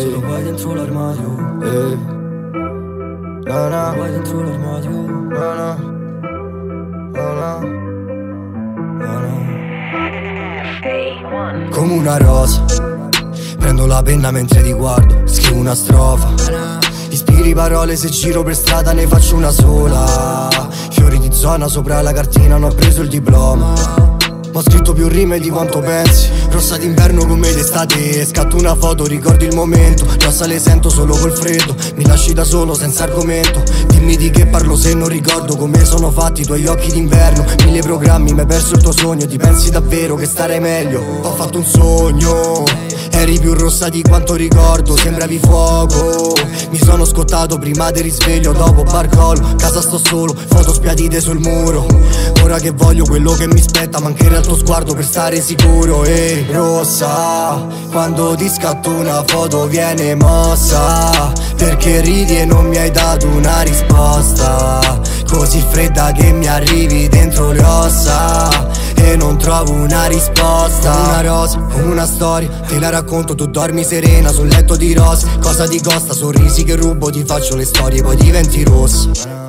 Sono guai dentro l'armadio. No, no. Guai dentro l'armadio. No, no. No, no. No, no. Come una rosa, prendo la penna mentre ti guardo, scrivo una strofa. Ispiri parole, se giro per strada ne faccio una sola. Fiori di zona sopra la cartina, non ho preso il diploma, ma ho scritto più rime di quanto pensi. Rossa d'inverno come d'estate, scatto una foto, ricordo il momento. Rossa le sento solo col freddo, mi lasci da solo senza argomento. Dimmi di che parlo se non ricordo come sono fatti i tuoi occhi d'inverno. Mille programmi, m'hai perso il tuo sogno. Ti pensi davvero che starei meglio? Ho fatto un sogno, eri più rossa di quanto ricordo, sembravi fuoco. Mi sono scottato prima del risveglio, dopo barcollo, casa sto solo, foto spiadite sul muro. Ora che voglio quello che mi spetta, mancherà il tuo sguardo per stare sicuro. E rossa, quando ti scatto una foto viene mossa, perché ridi e non mi hai dato una risposta, così fredda che mi arrivi dentro le ossa e non trovo una risposta. Una rosa, una storia, te la racconto, tu dormi serena sul letto di rosa. Cosa ti costa? Sorrisi che rubo, ti faccio le storie, poi diventi rossa.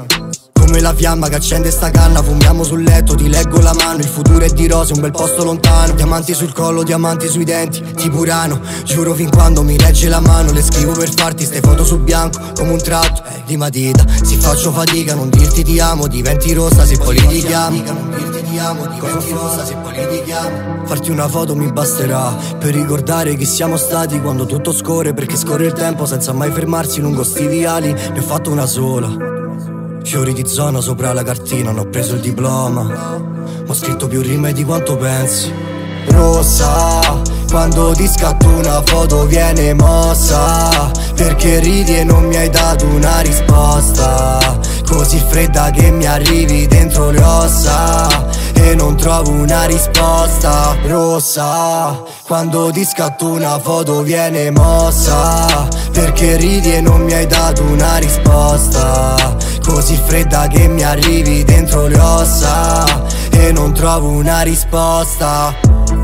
Come la fiamma che accende sta canna, fumiamo sul letto, ti leggo la mano. Il futuro è di rose, un bel posto lontano. Diamanti sul collo, diamanti sui denti, tipo Urano. Giuro fin quando mi regge la mano, le scrivo per farti ste foto su bianco, come un tratto di matita. Se faccio fatica non dirti ti amo, diventi rossa se poi litighiamo. Non dirti ti amo, diventi rossa se poi litighiamo. Farti una foto mi basterà per ricordare chi siamo stati quando tutto scorre, perché scorre il tempo senza mai fermarsi lungo sti viali. Ne ho fatto una sola. Fiori di zona sopra la cartina, non ho preso il diploma, ma ho scritto più rime di quanto pensi. Rossa, quando ti scatto una foto viene mossa, perché ridi e non mi hai dato una risposta, così fredda che mi arrivi dentro le ossa e non trovo una risposta. Rossa, quando ti scatto una foto viene mossa, perché ridi e non mi hai dato una risposta, così fredda che mi arrivi dentro le ossa e non trovo una risposta.